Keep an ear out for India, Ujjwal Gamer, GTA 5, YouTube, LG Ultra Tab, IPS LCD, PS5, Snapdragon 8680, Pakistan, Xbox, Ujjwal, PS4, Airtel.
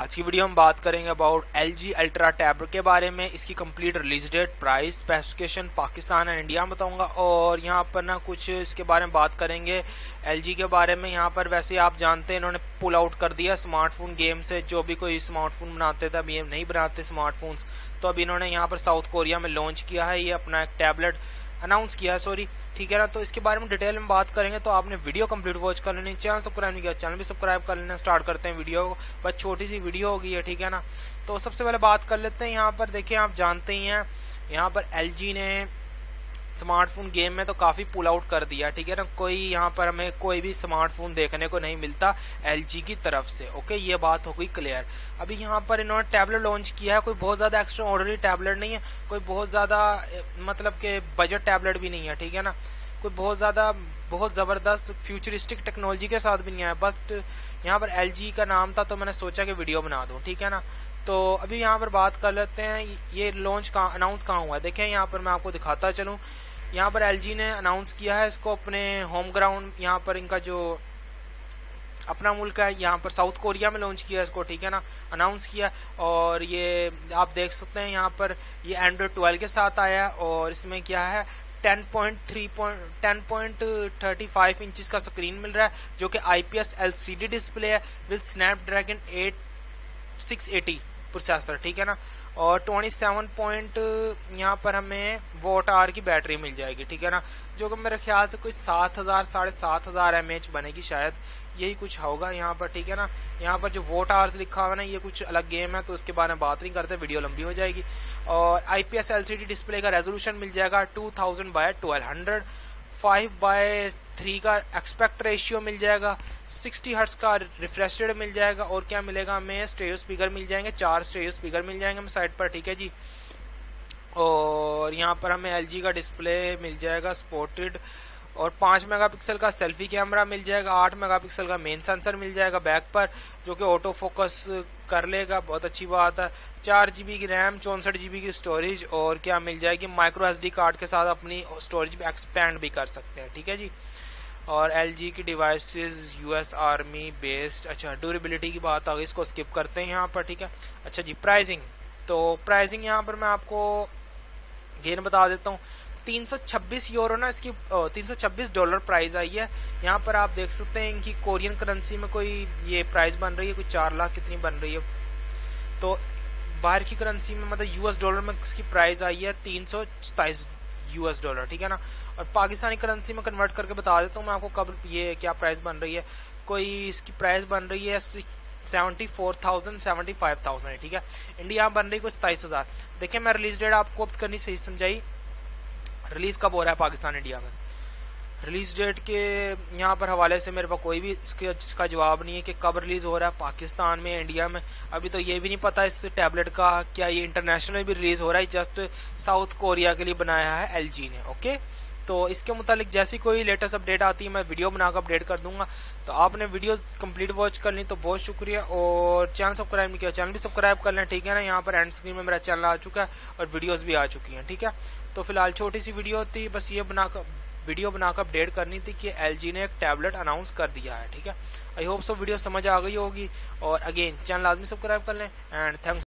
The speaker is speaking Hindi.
आज की वीडियो हम बात करेंगे अबाउट LG Ultra Tab के बारे में, इसकी complete release date, price, specification, Pakistan and India बताऊंगा और यहाँ पर ना कुछ इसके बारे में बात करेंगे LG के बारे में। यहाँ पर वैसे आप जानते हैं इन्होंने पुल आउट कर दिया स्मार्टफोन गेम से, जो भी कोई स्मार्टफोन बनाते थे अब ये नहीं बनाते स्मार्टफोन्स, तो अब इन्होंने यहाँ पर साउथ कोरिया में लॉन्च किया है ये अपना एक टैबलेट अनाउंस किया है, सॉरी, ठीक है ना। तो इसके बारे में डिटेल में बात करेंगे, तो आपने वीडियो कंप्लीट वॉच कर लेनी, चैनल सब्सक्राइब नहीं किया चैनल भी सब्सक्राइब कर लेना। स्टार्ट करते हैं वीडियो को, बस छोटी सी वीडियो होगी है, ठीक है ना। तो सबसे पहले बात कर लेते हैं, यहाँ पर देखिए आप जानते ही हैं यहाँ पर LG ने स्मार्टफोन गेम में तो काफ़ी पुल आउट कर दिया, ठीक है ना। कोई यहाँ पर हमें कोई भी स्मार्टफोन देखने को नहीं मिलता LG की तरफ से, ओके, ये बात हो गई क्लियर। अभी यहाँ पर इन्होंने टैबलेट लॉन्च किया है, कोई बहुत ज़्यादा एक्स्ट्रा ऑर्डनरी टैबलेट नहीं है, कोई बहुत ज़्यादा मतलब के बजट टैबलेट भी नहीं है, ठीक है ना। कोई बहुत ज़्यादा बहुत ज़बरदस्त फ्यूचरिस्टिक टेक्नोलॉजी के साथ भी नहीं आया, बस यहाँ पर LG का नाम था तो मैंने सोचा कि वीडियो बना दूँ, ठीक है ना। तो अभी यहाँ पर बात कर लेते हैं ये लॉन्च कहाँ, अनाउंस कहाँ हुआ है। देखें यहाँ पर मैं आपको दिखाता चलूँ, यहाँ पर LG ने अनाउंस किया है इसको अपने होम ग्राउंड, यहाँ पर इनका जो अपना मुल्क है यहाँ पर साउथ कोरिया में लॉन्च किया है इसको, ठीक है ना, अनाउंस किया। और ये आप देख सकते हैं यहाँ पर ये एंड्रॉयड 12 के साथ आया और इसमें क्या है 10.35 इंचज़ का स्क्रीन मिल रहा है, जो कि IPS LCD डिस्प्ले है विद स्नैपड्रैगन 8680 प्रोसेसर, ठीक है ना। और 27 पॉइंट यहाँ पर हमें वॉट आवर की बैटरी मिल जाएगी, ठीक है ना, जो कि मेरे ख्याल से कोई 7,000 साढ़े 7,000 mAh बनेगी शायद, यही कुछ होगा यहाँ पर, ठीक है ना। यहाँ पर जो वॉट आवर्स लिखा हुआ ना ये कुछ अलग गेम है, तो उसके बारे में बात नहीं करते, वीडियो लंबी हो जाएगी। और IPS LCD डिस्प्ले का रेजोल्यूशन मिल जाएगा 2000 बाय 1200, 5 बाय 3 का एक्सपेक्ट रेशियो मिल जाएगा, 60 हर्ट्स का रिफ्रेश रेट मिल जाएगा। और क्या मिलेगा हमें, स्टेरियो स्पीकर मिल जाएंगे, 4 स्टेरियो स्पीकर मिल जाएंगे हमें साइड पर, ठीक है जी। और यहाँ पर हमें LG का डिस्प्ले मिल जाएगा स्पोर्टेड, और 5 मेगापिक्सल का सेल्फी कैमरा मिल जाएगा, 8 मेगापिक्सल का मेन सेंसर मिल जाएगा बैक पर, जो कि ऑटो फोकस कर लेगा, बहुत अच्छी बात है। 4 GB की रैम, 64 GB की स्टोरेज, और क्या मिल जाएगी माइक्रो SD कार्ड के साथ अपनी स्टोरेज भी एक्सपेंड भी कर सकते हैं, ठीक है जी। और LG की डिवाइसेस US आर्मी बेस्ड, अच्छा ड्यूरेबिलिटी की बात आ गई, इसको स्किप करते हैं यहाँ पर, ठीक है। अच्छा जी प्राइसिंग, तो प्राइसिंग यहाँ पर मैं आपको गेन बता देता हूँ, 326 यूरो ना इसकी, $326 प्राइस आई है। यहाँ पर आप देख सकते हैं इनकी कोरियन करेंसी में कोई ये प्राइस बन रही है, कोई 4 लाख कितनी बन रही है, तो बाहर की करेंसी में मतलब $US में इसकी प्राइस आई है $327, ठीक है ना। और पाकिस्तानी करेंसी में कन्वर्ट करके बता देता हूँ मैं आपको कब ये क्या प्राइस बन रही है, कोई इसकी प्राइस बन रही है 74,000 75,000, ठीक है। इंडिया में बन रही कोई 27,000। देखिए मैं रिलीज डेट आपको अब करनी सही समझाई, रिलीज़ कब हो रहा है पाकिस्तान इंडिया में, रिलीज़ डेट के यहाँ पर हवाले से मेरे पास कोई भी इसका जवाब नहीं है कि कब रिलीज़ हो रहा है पाकिस्तान में इंडिया में। अभी तो ये भी नहीं पता इस टैबलेट का क्या ये इंटरनेशनल भी रिलीज़ हो रहा है, जस्ट साउथ कोरिया के लिए बनाया है LG ने, ओके। तो इसके मुतालिक जैसी कोई लेटेस्ट अपडेट आती है मैं वीडियो बनाकर अपडेट कर दूंगा। तो आपने वीडियो कंप्लीट वॉच कर ली तो बहुत शुक्रिया, और चैनल सब्सक्राइब नहीं किया चैनल भी सब्सक्राइब कर लें, ठीक है ना। यहाँ पर एंड स्क्रीन में मेरा चैनल आ चुका है और वीडियोस भी आ चुकी हैं, ठीक है। तो फिलहाल छोटी सी वीडियो थी, बस ये वीडियो बनाकर अपडेट करनी थी कि LG ने एक टैबलेट अनाउंस कर दिया है, ठीक है। आई होप सो वीडियो समझ आ गई होगी, और अगेन चैनल लाजमी सब्सक्राइब कर लें एंड थैंक्स।